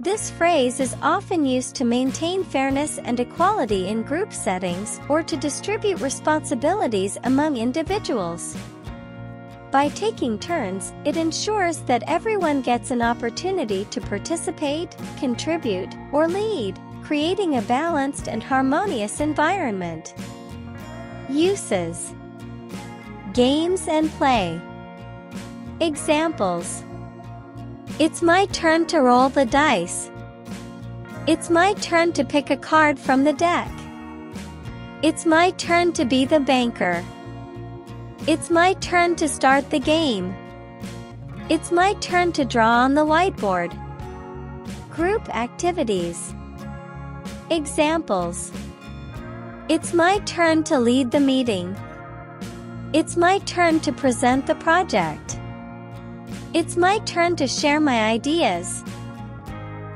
This phrase is often used to maintain fairness and equality in group settings or to distribute responsibilities among individuals. By taking turns, it ensures that everyone gets an opportunity to participate, contribute, or lead, creating a balanced and harmonious environment. Uses: games and play. Examples: it's my turn to roll the dice. It's my turn to pick a card from the deck. It's my turn to be the banker. It's my turn to start the game. It's my turn to draw on the whiteboard. Group activities. Examples: it's my turn to lead the meeting. It's my turn to present the project. It's my turn to share my ideas.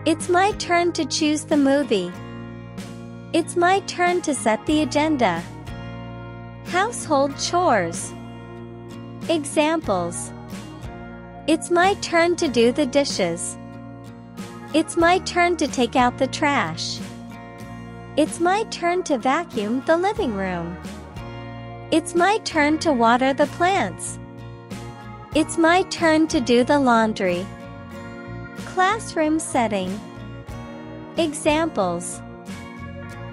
It's my turn to choose the movie. It's my turn to set the agenda. Household chores. Examples: it's my turn to do the dishes. It's my turn to take out the trash. It's my turn to vacuum the living room. It's my turn to water the plants. It's my turn to do the laundry. Classroom setting. Examples: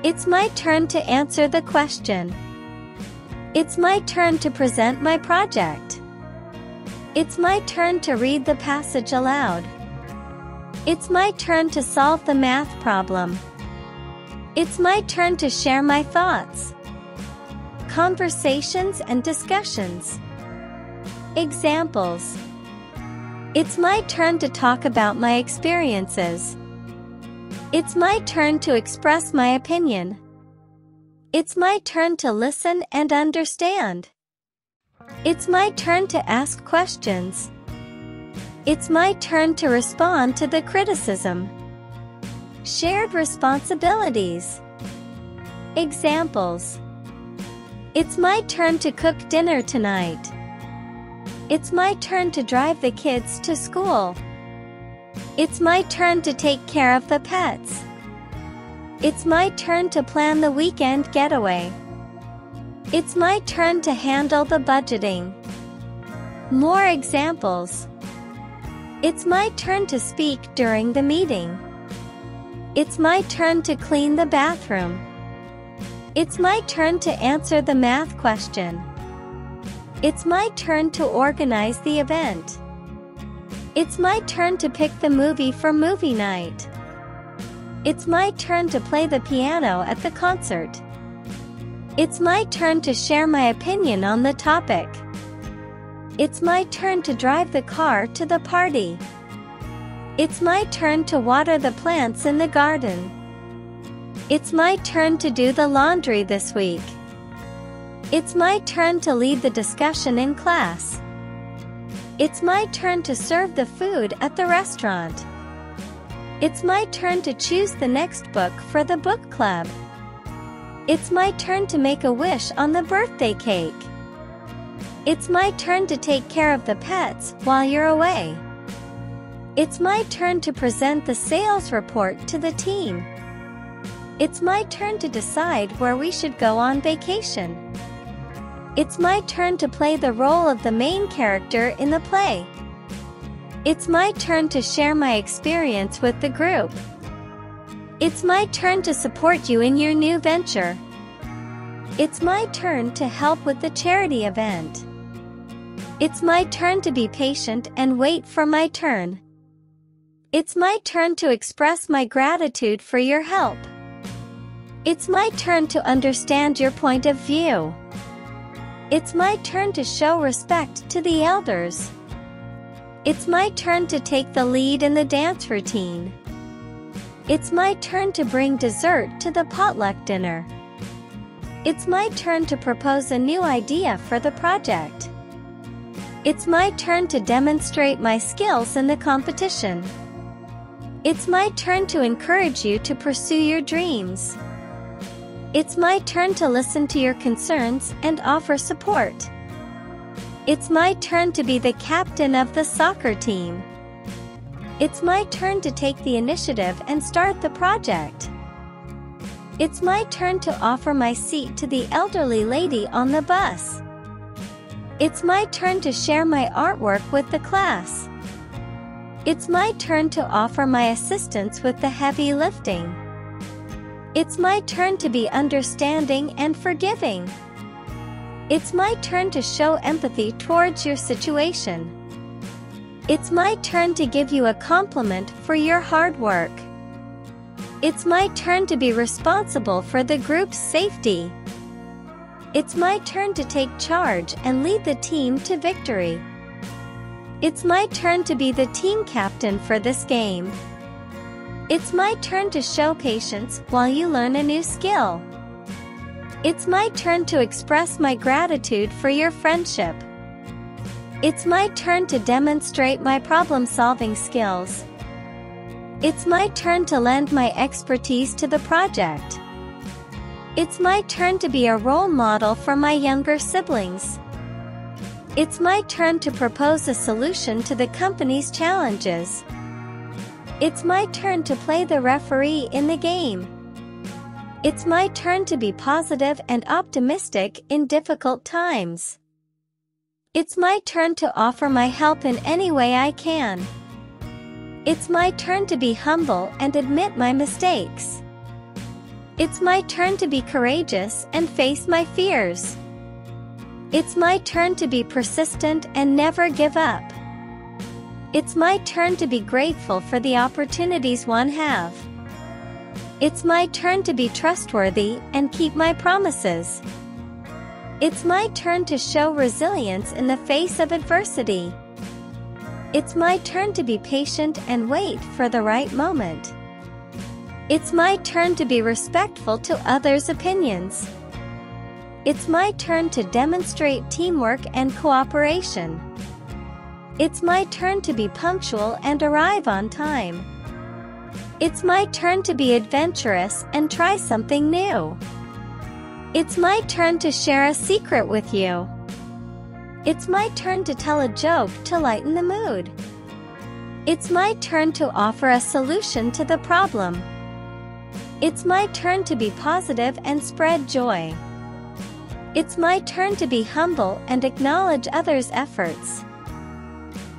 it's my turn to answer the question. It's my turn to present my project. It's my turn to read the passage aloud. It's my turn to solve the math problem. It's my turn to share my thoughts. Conversations and discussions. Examples: it's my turn to talk about my experiences. It's my turn to express my opinion. It's my turn to listen and understand. It's my turn to ask questions. It's my turn to respond to the criticism. Shared responsibilities. Examples: it's my turn to cook dinner tonight. It's my turn to drive the kids to school. It's my turn to take care of the pets. It's my turn to plan the weekend getaway. It's my turn to handle the budgeting. More examples: it's my turn to speak during the meeting. It's my turn to clean the bathroom. It's my turn to answer the math question. It's my turn to organize the event. It's my turn to pick the movie for movie night. It's my turn to play the piano at the concert. It's my turn to share my opinion on the topic. It's my turn to drive the car to the party. It's my turn to water the plants in the garden. It's my turn to do the laundry this week. It's my turn to lead the discussion in class. It's my turn to serve the food at the restaurant. It's my turn to choose the next book for the book club. It's my turn to make a wish on the birthday cake. It's my turn to take care of the pets while you're away. It's my turn to present the sales report to the team. It's my turn to decide where we should go on vacation. It's my turn to play the role of the main character in the play. It's my turn to share my experience with the group. It's my turn to support you in your new venture. It's my turn to help with the charity event. It's my turn to be patient and wait for my turn. It's my turn to express my gratitude for your help. It's my turn to understand your point of view. It's my turn to show respect to the elders. It's my turn to take the lead in the dance routine. It's my turn to bring dessert to the potluck dinner. It's my turn to propose a new idea for the project. It's my turn to demonstrate my skills in the competition. It's my turn to encourage you to pursue your dreams. It's my turn to listen to your concerns and offer support. It's my turn to be the captain of the soccer team. It's my turn to take the initiative and start the project. It's my turn to offer my seat to the elderly lady on the bus. It's my turn to share my artwork with the class. It's my turn to offer my assistance with the heavy lifting. It's my turn to be understanding and forgiving. It's my turn to show empathy towards your situation. It's my turn to give you a compliment for your hard work. It's my turn to be responsible for the group's safety. It's my turn to take charge and lead the team to victory. It's my turn to be the team captain for this game. It's my turn to show patience while you learn a new skill. It's my turn to express my gratitude for your friendship. It's my turn to demonstrate my problem-solving skills. It's my turn to lend my expertise to the project. It's my turn to be a role model for my younger siblings. It's my turn to propose a solution to the company's challenges. It's my turn to play the referee in the game. It's my turn to be positive and optimistic in difficult times. It's my turn to offer my help in any way I can. It's my turn to be humble and admit my mistakes. It's my turn to be courageous and face my fears. It's my turn to be persistent and never give up. It's my turn to be grateful for the opportunities one have. It's my turn to be trustworthy and keep my promises. It's my turn to show resilience in the face of adversity. It's my turn to be patient and wait for the right moment. It's my turn to be respectful to others' opinions. It's my turn to demonstrate teamwork and cooperation. It's my turn to be punctual and arrive on time. It's my turn to be adventurous and try something new. It's my turn to share a secret with you. It's my turn to tell a joke to lighten the mood. It's my turn to offer a solution to the problem. It's my turn to be positive and spread joy. It's my turn to be humble and acknowledge others' efforts.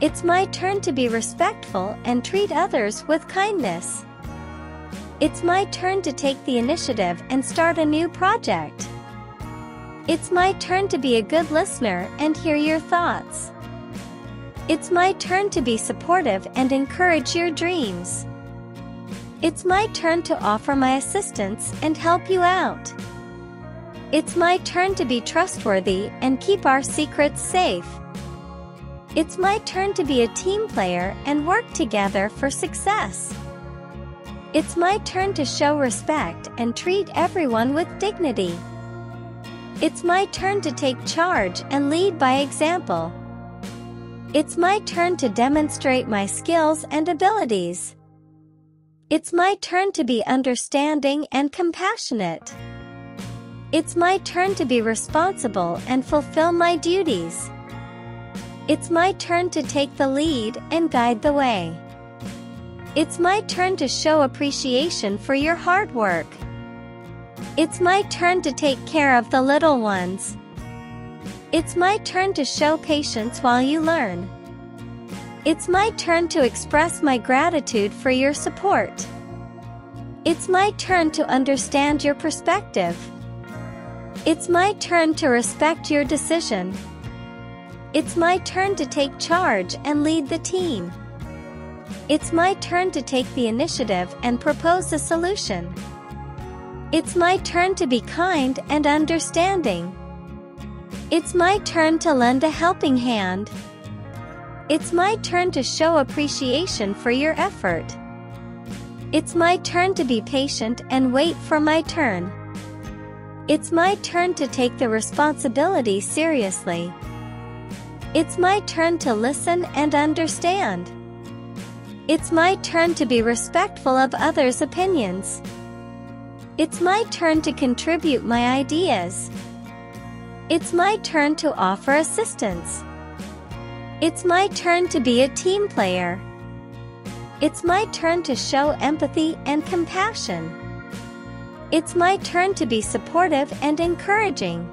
It's my turn to be respectful and treat others with kindness. It's my turn to take the initiative and start a new project. It's my turn to be a good listener and hear your thoughts. It's my turn to be supportive and encourage your dreams. It's my turn to offer my assistance and help you out. It's my turn to be trustworthy and keep our secrets safe. It's my turn to be a team player and work together for success. It's my turn to show respect and treat everyone with dignity. It's my turn to take charge and lead by example. It's my turn to demonstrate my skills and abilities. It's my turn to be understanding and compassionate. It's my turn to be responsible and fulfill my duties. It's my turn to take the lead and guide the way. It's my turn to show appreciation for your hard work. It's my turn to take care of the little ones. It's my turn to show patience while you learn. It's my turn to express my gratitude for your support. It's my turn to understand your perspective. It's my turn to respect your decision. It's my turn to take charge and lead the team. It's my turn to take the initiative and propose a solution. It's my turn to be kind and understanding. It's my turn to lend a helping hand. It's my turn to show appreciation for your effort. It's my turn to be patient and wait for my turn. It's my turn to take the responsibility seriously. It's my turn to listen and understand. It's my turn to be respectful of others' opinions. It's my turn to contribute my ideas. It's my turn to offer assistance. It's my turn to be a team player. It's my turn to show empathy and compassion. It's my turn to be supportive and encouraging.